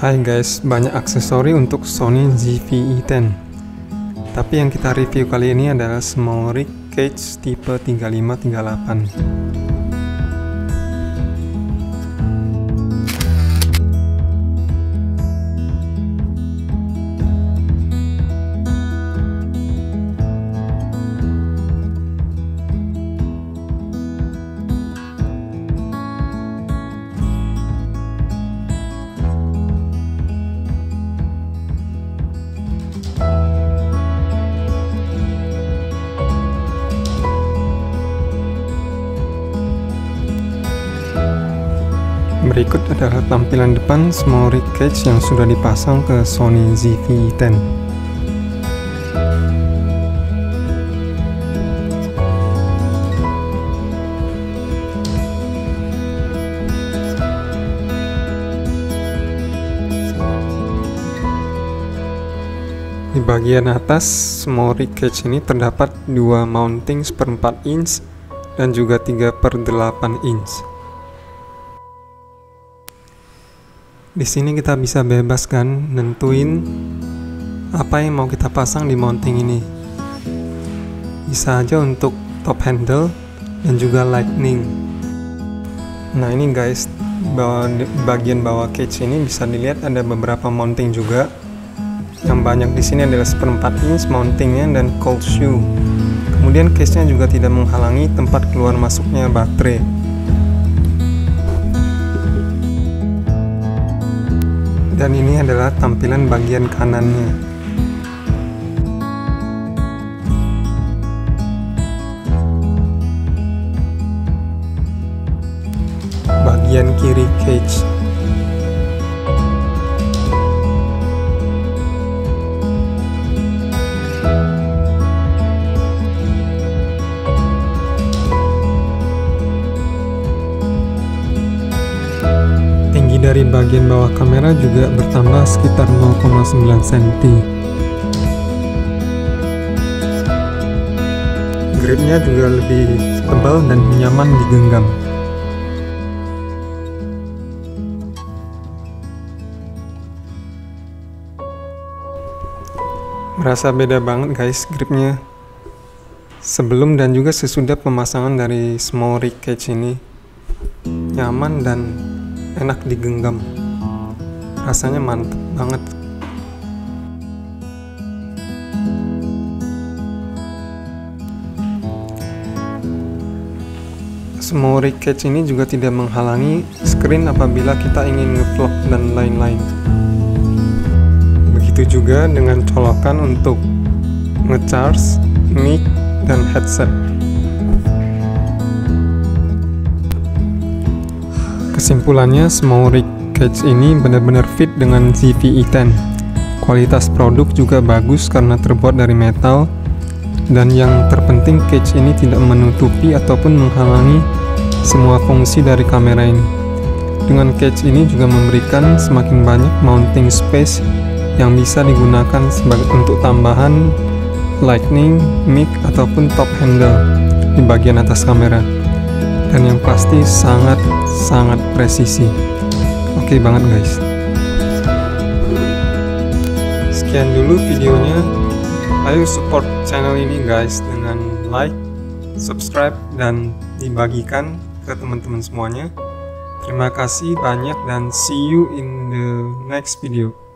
Hai guys, banyak aksesori untuk Sony ZV-E10. Tapi yang kita review kali ini adalah SmallRig Cage tipe 338. Berikut adalah tampilan depan SmallRig Cage yang sudah dipasang ke Sony ZV-E10. Di bagian atas SmallRig Cage ini terdapat dua mounting 1/4 inch dan juga 3/8 inch. Di sini kita bisa bebaskan nentuin apa yang mau kita pasang di mounting ini. Bisa aja untuk top handle dan juga lightning. Nah ini guys, bagian bawah cage ini bisa dilihat ada beberapa mounting juga. Yang banyak di sini adalah 1/4 inch mountingnya dan cold shoe. Kemudian cage-nya juga tidak menghalangi tempat keluar masuknya baterai. Dan ini adalah tampilan bagian kanannya. Bagian kiri cage. Dari bagian bawah kamera juga bertambah sekitar 0,9 cm. Gripnya juga lebih tebal dan nyaman digenggam. Merasa beda banget guys gripnya sebelum dan juga sesudah pemasangan dari SmallRig Cage ini. Nyaman dan enak digenggam, rasanya mantep banget. SmallRig Cage ini juga tidak menghalangi screen apabila kita ingin ngevlog dan lain-lain. Begitu juga dengan colokan untuk ngecharge mic dan headset. Kesimpulannya, SmallRig Cage ini benar-benar fit dengan ZV-E10. Kualitas produk juga bagus karena terbuat dari metal, dan yang terpenting cage ini tidak menutupi ataupun menghalangi semua fungsi dari kamera ini. Dengan cage ini juga memberikan semakin banyak mounting space yang bisa digunakan sebagai untuk tambahan lightning, mic ataupun top handle di bagian atas kamera. Dan yang pasti sangat presisi. Oke banget guys. Sekian dulu videonya. Ayo support channel ini guys dengan like, subscribe, dan dibagikan ke teman-teman semuanya. Terima kasih banyak dan see you in the next video.